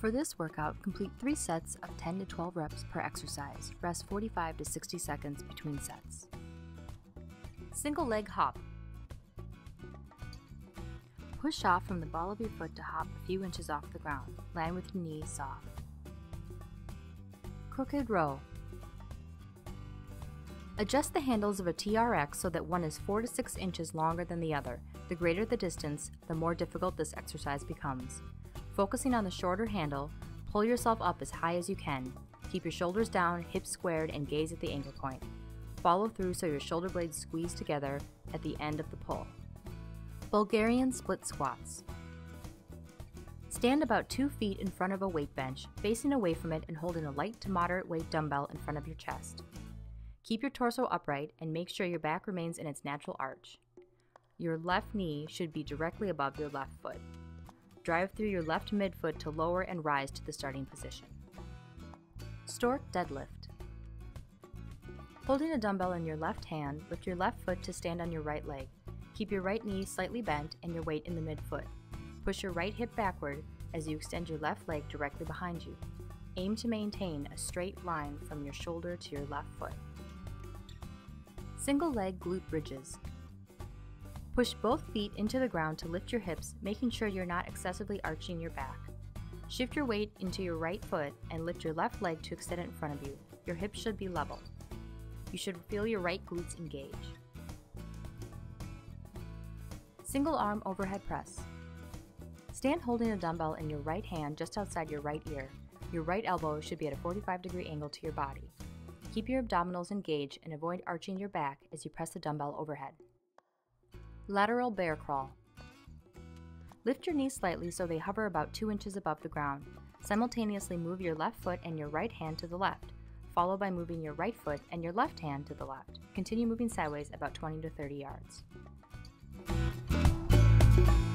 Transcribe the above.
For this workout, complete 3 sets of 10 to 12 reps per exercise. Rest 45 to 60 seconds between sets. Single leg hop. Push off from the ball of your foot to hop a few inches off the ground. Land with your knees soft. Crooked row. Adjust the handles of a TRX so that one is 4 to 6 inches longer than the other. The greater the distance, the more difficult this exercise becomes. Focusing on the shorter handle, pull yourself up as high as you can. Keep your shoulders down, hips squared, and gaze at the anchor point. Follow through so your shoulder blades squeeze together at the end of the pull. Bulgarian split squats. Stand about 2 feet in front of a weight bench, facing away from it and holding a light to moderate weight dumbbell in front of your chest. Keep your torso upright and make sure your back remains in its natural arch. Your left knee should be directly above your left foot. Drive through your left midfoot to lower and rise to the starting position. Stork deadlift. Holding a dumbbell in your left hand, lift your left foot to stand on your right leg. Keep your right knee slightly bent and your weight in the midfoot. Push your right hip backward as you extend your left leg directly behind you. Aim to maintain a straight line from your shoulder to your left foot. Single leg glute bridges. Push both feet into the ground to lift your hips, making sure you're not excessively arching your back. Shift your weight into your right foot and lift your left leg to extend it in front of you. Your hips should be level. You should feel your right glutes engage. Single arm overhead press. Stand holding a dumbbell in your right hand just outside your right ear. Your right elbow should be at a 45-degree angle to your body. Keep your abdominals engaged and avoid arching your back as you press the dumbbell overhead. Lateral bear crawl. Lift your knees slightly so they hover about 2 inches above the ground. Simultaneously move your left foot and your right hand to the left, followed by moving your right foot and your left hand to the left. Continue moving sideways about 20 to 30 yards.